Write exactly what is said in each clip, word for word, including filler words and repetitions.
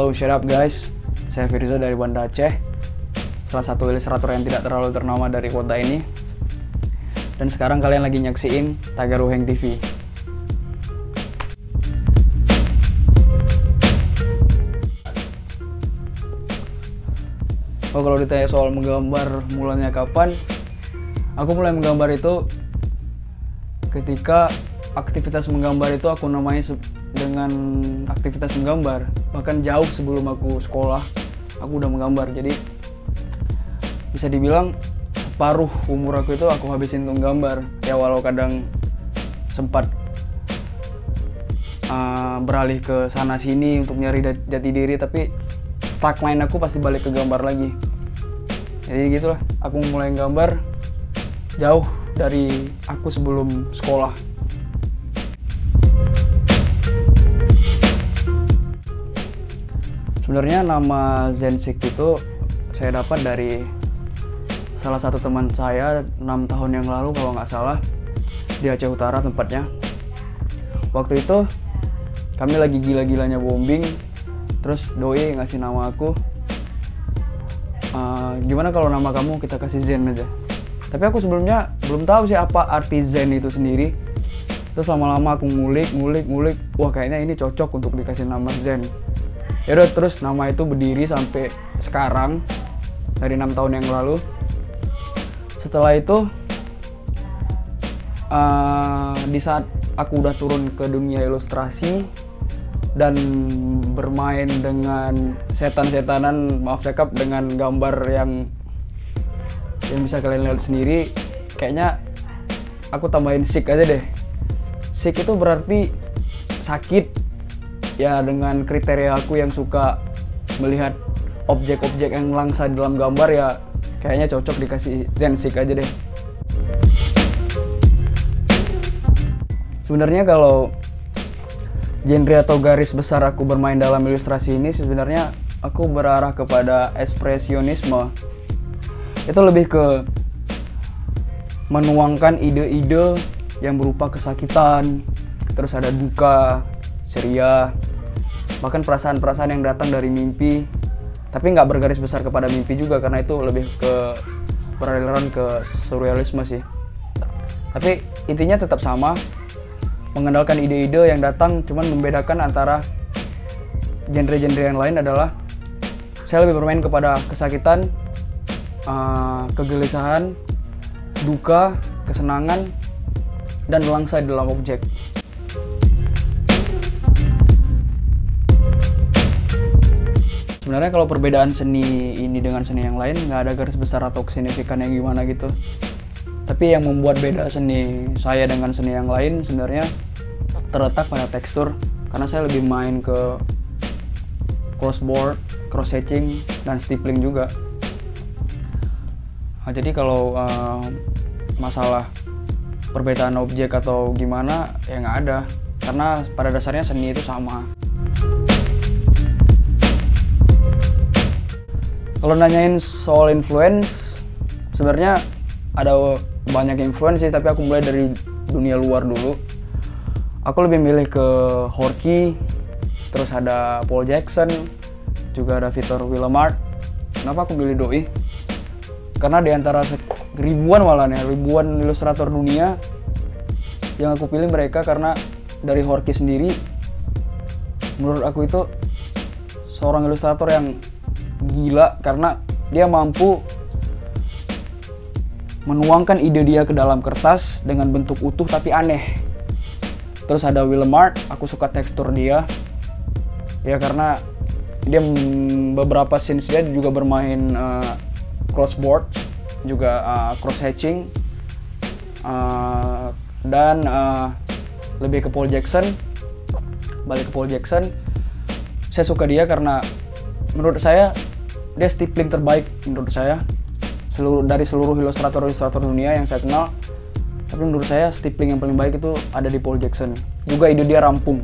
Halo, share up guys. Saya Firza dari Banda Aceh, salah satu ilustrator yang tidak terlalu ternama dari kota ini. Dan sekarang kalian lagi nyaksiin Tagaruheng T V. Oh, kalau ditanya soal menggambar mulanya kapan, aku mulai menggambar itu ketika aktivitas menggambar itu aku namai dengan aktivitas menggambar. Bahkan jauh sebelum aku sekolah, aku udah menggambar. Jadi bisa dibilang separuh umur aku itu aku habisin untuk menggambar. Ya walau kadang sempat uh, beralih ke sana sini untuk nyari jati diri, tapi stuck line aku pasti balik ke gambar lagi. Jadi gitulah, aku mulai gambar jauh dari aku sebelum sekolah. Sebenarnya nama Zentsick itu saya dapat dari salah satu teman saya enam tahun yang lalu kalau nggak salah, di Aceh Utara tempatnya. Waktu itu kami lagi gila-gilanya bombing. Terus doi ngasih nama aku, e, gimana kalau nama kamu kita kasih Zen aja. Tapi aku sebelumnya belum tahu sih apa arti Zen itu sendiri. Terus lama-lama aku ngulik, ngulik, ngulik. Wah, kayaknya ini cocok untuk dikasih nama Zen. Yaudah, terus nama itu berdiri sampai sekarang, dari enam tahun yang lalu. Setelah itu, uh, di saat aku udah turun ke dunia ilustrasi dan bermain dengan setan-setanan, maaf cakap, dengan gambar yang yang bisa kalian lihat sendiri, kayaknya aku tambahin sick aja deh. Sick itu berarti sakit ya, dengan kriteria aku yang suka melihat objek-objek yang langsa di dalam gambar, ya kayaknya cocok dikasih Zentsick aja deh. Sebenarnya kalau genre atau garis besar aku bermain dalam ilustrasi ini, sebenarnya aku berarah kepada ekspresionisme. Itu lebih ke menuangkan ide-ide yang berupa kesakitan, terus ada duka, ceria, bahkan perasaan-perasaan yang datang dari mimpi. Tapi nggak bergaris besar kepada mimpi juga, karena itu lebih ke beraliran ke surrealisme sih. Tapi intinya tetap sama, mengandalkan ide-ide yang datang, cuman membedakan antara genre-genre yang lain adalah saya lebih bermain kepada kesakitan, uh, kegelisahan, duka, kesenangan, dan langsa di dalam objek. Sebenarnya kalau perbedaan seni ini dengan seni yang lain nggak ada garis besar atau signifikan yang gimana gitu. Tapi yang membuat beda seni saya dengan seni yang lain sebenarnya terletak pada tekstur, karena saya lebih main ke crossboard, cross hatching, dan stippling juga. Nah, jadi kalau uh, masalah perbedaan objek atau gimana ya nggak ada, karena pada dasarnya seni itu sama. Kalau nanyain soal influence, sebenarnya ada banyak influence sih, tapi aku mulai dari dunia luar dulu. Aku lebih milih ke Horkey, terus ada Paul Jackson, juga ada Victor Willemart. Kenapa aku milih doi? Karena di antara ribuan malah nih, ribuan ilustrator dunia, yang aku pilih mereka karena dari Horkey sendiri, menurut aku itu seorang ilustrator yang gila, karena dia mampu menuangkan ide dia ke dalam kertas dengan bentuk utuh tapi aneh. Terus ada Willemart, aku suka tekstur dia. Ya karena dia beberapa scenes dia juga bermain uh, crossboard, juga uh, cross hatching, uh, dan uh, lebih ke Paul Jackson. Balik ke Paul Jackson, saya suka dia karena menurut saya dia stippling terbaik menurut saya. Seluruh, dari seluruh ilustrator-ilustrator dunia yang saya kenal, tapi menurut saya stippling yang paling baik itu ada di Paul Jackson. Juga ide dia rampung.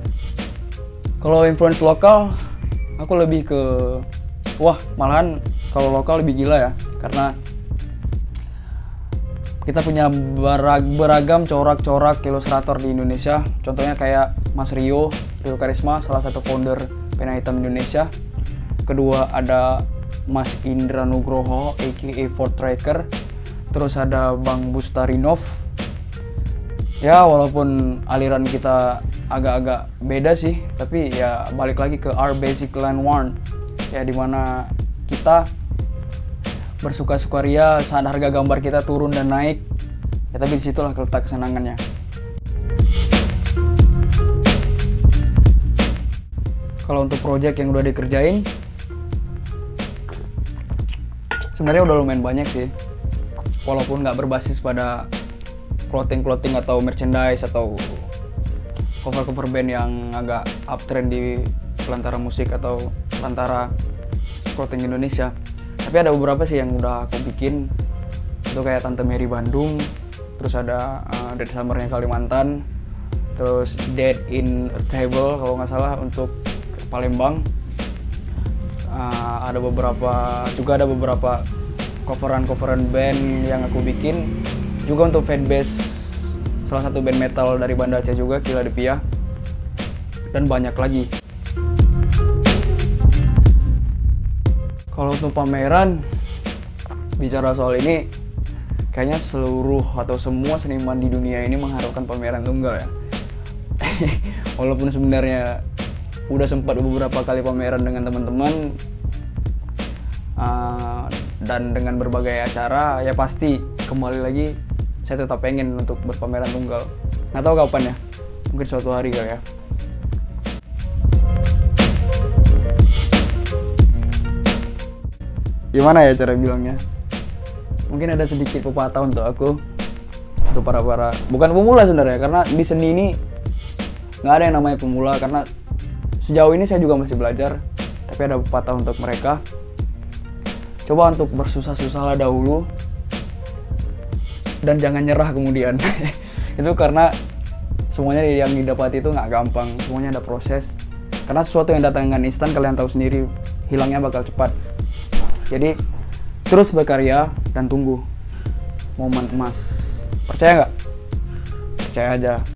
Kalau influence lokal, aku lebih ke, wah malahan kalau lokal lebih gila ya, karena kita punya beragam corak-corak ilustrator di Indonesia. Contohnya kayak Mas Rio, Rio Karisma, salah satu founder pena hitam Indonesia. kedua ada Mas Indra Nugroho aka Ford Tracker, terus ada Bang Bustarinov. Ya walaupun aliran kita agak-agak beda sih, tapi ya balik lagi ke our basic line one, ya dimana kita bersuka-suka ria saat harga gambar kita turun dan naik, ya tapi disitulah letak kesenangannya. Kalau untuk project yang udah dikerjain sebenarnya udah lumayan banyak sih, walaupun nggak berbasis pada clothing-clothing atau merchandise atau cover-cover band yang agak uptrend di pelantara musik atau pelantara clothing Indonesia. Tapi ada beberapa sih yang udah aku bikin, itu kayak Tante Mary Bandung, terus ada uh, Dead Summer-nya Kalimantan, terus Dead in a Table kalau nggak salah untuk Palembang. Uh, ada beberapa juga ada beberapa coveran-coveran band yang aku bikin juga untuk fanbase salah satu band metal dari Banda Aceh juga, Kila Depia, dan banyak lagi. Kalau untuk pameran, bicara soal ini, kayaknya seluruh atau semua seniman di dunia ini mengharapkan pameran tunggal ya. Walaupun sebenarnya udah sempat beberapa kali pameran dengan teman-teman uh, dan dengan berbagai acara, ya pasti kembali lagi saya tetap pengen untuk berpameran tunggal. Nggak tahu kapan ya, mungkin suatu hari kali ya. Gimana ya cara bilangnya? Mungkin ada sedikit pepatah untuk aku, untuk para-para, bukan pemula sebenarnya, karena di seni ini nggak ada yang namanya pemula, karena sejauh ini saya juga masih belajar. Tapi ada pepatah untuk mereka, coba untuk bersusah-susahlah dahulu dan jangan nyerah kemudian. Itu karena semuanya yang didapati itu nggak gampang, semuanya ada proses, karena sesuatu yang datang dengan instan kalian tahu sendiri hilangnya bakal cepat. Jadi terus berkarya dan tunggu momen emas. Percaya nggak? Percaya aja.